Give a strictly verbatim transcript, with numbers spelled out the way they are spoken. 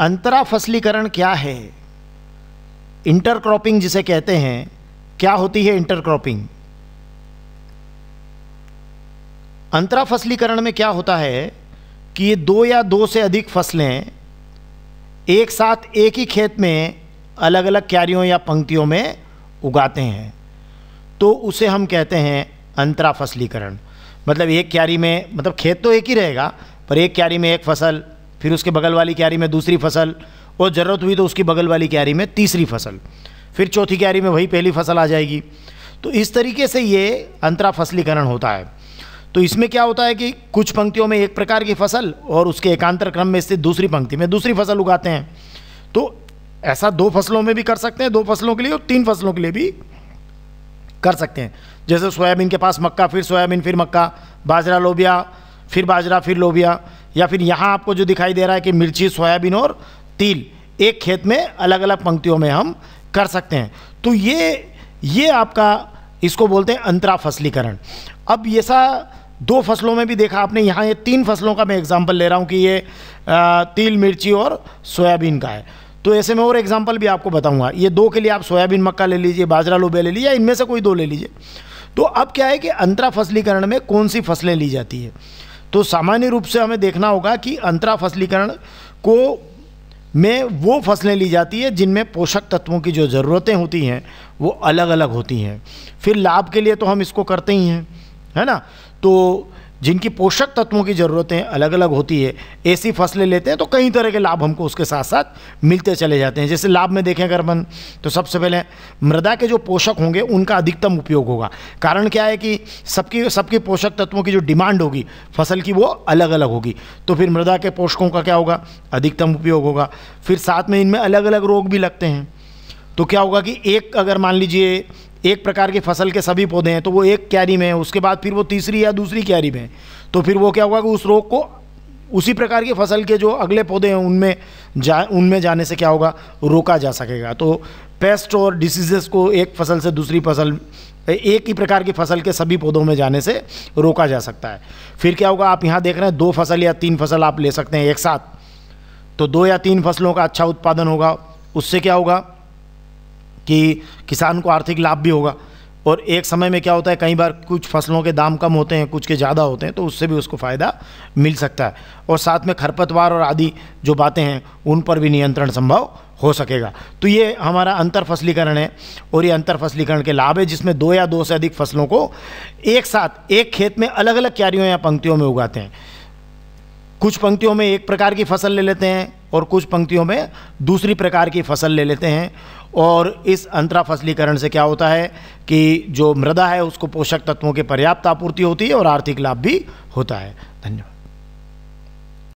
अंतरा फसलीकरण क्या है, इंटरक्रॉपिंग जिसे कहते हैं, क्या होती है इंटरक्रॉपिंग? अंतरा फसलीकरण में क्या होता है कि ये दो या दो से अधिक फसलें एक साथ एक ही खेत में अलग अलग क्यारियों या पंक्तियों में उगाते हैं, तो उसे हम कहते हैं अंतरा फसलीकरण। मतलब एक क्यारी में, मतलब खेत तो एक ही रहेगा पर एक क्यारी में एक फसल, फिर उसके बगल वाली क्यारी में दूसरी फसल, और ज़रूरत हुई तो उसकी बगल वाली क्यारी में तीसरी फसल, फिर चौथी क्यारी में वही पहली फसल आ जाएगी। तो इस तरीके से ये अंतरा फसलीकरण होता है। तो इसमें क्या होता है कि कुछ पंक्तियों में एक प्रकार की फसल और उसके एकांतर क्रम में स्थित दूसरी पंक्ति में दूसरी फसल उगाते हैं। तो ऐसा दो फसलों में भी कर सकते हैं, दो फसलों के लिए, और तीन फसलों के लिए भी कर सकते हैं। जैसे सोयाबीन के पास मक्का, फिर सोयाबीन, फिर मक्का, बाजरा, लोबिया, फिर बाजरा, फिर लोबिया, या फिर यहाँ आपको जो दिखाई दे रहा है कि मिर्ची, सोयाबीन और तिल, एक खेत में अलग अलग पंक्तियों में हम कर सकते हैं। तो ये ये आपका, इसको बोलते हैं अंतरा फसलीकरण। अब ऐसा दो फसलों में भी देखा आपने, यहाँ ये तीन फसलों का मैं एग्जाम्पल ले रहा हूँ कि ये आ, तिल, मिर्ची और सोयाबीन का है। तो ऐसे में और एग्जाम्पल भी आपको बताऊँगा। ये दो के लिए आप सोयाबीन, मक्का ले लीजिए, बाजरा, लोबिया ले लीजिए, या इनमें से कोई दो ले लीजिए। तो अब क्या है कि अंतरा फसलीकरण में कौन सी फसलें ली जाती है? तो सामान्य रूप से हमें देखना होगा कि अंतरा फसलीकरण को में वो फसलें ली जाती है जिनमें पोषक तत्वों की जो ज़रूरतें होती हैं वो अलग अलग होती हैं। फिर लाभ के लिए तो हम इसको करते ही हैं, है ना। तो जिनकी पोषक तत्वों की ज़रूरतें अलग अलग होती है, ऐसी फसलें लेते हैं तो कई तरह के लाभ हमको उसके साथ साथ मिलते चले जाते हैं। जैसे लाभ में देखें अगर मन, तो सबसे पहले मृदा के जो पोषक होंगे उनका अधिकतम उपयोग होगा। कारण क्या है कि सबकी सबकी पोषक तत्वों की जो डिमांड होगी फसल की वो अलग अलग होगी, तो फिर मृदा के पोषकों का क्या होगा, अधिकतम उपयोग होगा। फिर साथ में इनमें अलग अलग रोग भी लगते हैं, तो क्या होगा कि एक, अगर मान लीजिए एक प्रकार की फसल के सभी पौधे हैं तो वो एक क्यारी में है, उसके बाद फिर वो तीसरी या दूसरी क्यारी में, तो फिर वो क्या होगा कि उस रोग को उसी प्रकार की फसल के जो अगले पौधे हैं उनमें जा उनमें जाने से क्या होगा, रोका जा सकेगा। तो पेस्ट और डिसीजेस को एक फसल से दूसरी फसल, एक ही प्रकार की फसल के सभी पौधों में जाने से रोका जा सकता है। फिर क्या होगा, आप यहाँ देख रहे हैं दो फसल या तीन फसल आप ले सकते हैं एक साथ, तो दो या तीन फसलों का अच्छा उत्पादन होगा। उससे क्या होगा कि किसान को आर्थिक लाभ भी होगा। और एक समय में क्या होता है, कई बार कुछ फसलों के दाम कम होते हैं, कुछ के ज़्यादा होते हैं, तो उससे भी उसको फ़ायदा मिल सकता है। और साथ में खरपतवार और आदि जो बातें हैं उन पर भी नियंत्रण संभव हो सकेगा। तो ये हमारा अंतर फसलीकरण है, और ये अंतर फसलीकरण के लाभ है जिसमें दो या दो से अधिक फसलों को एक साथ एक खेत में अलग अलग क्यारियों या पंक्तियों में उगाते हैं। कुछ पंक्तियों में एक प्रकार की फसल ले लेते हैं और कुछ पंक्तियों में दूसरी प्रकार की फसल ले लेते हैं। और इस अंतरा फसलीकरण से क्या होता है कि जो मृदा है उसको पोषक तत्वों की पर्याप्त आपूर्ति होती है और आर्थिक लाभ भी होता है। धन्यवाद।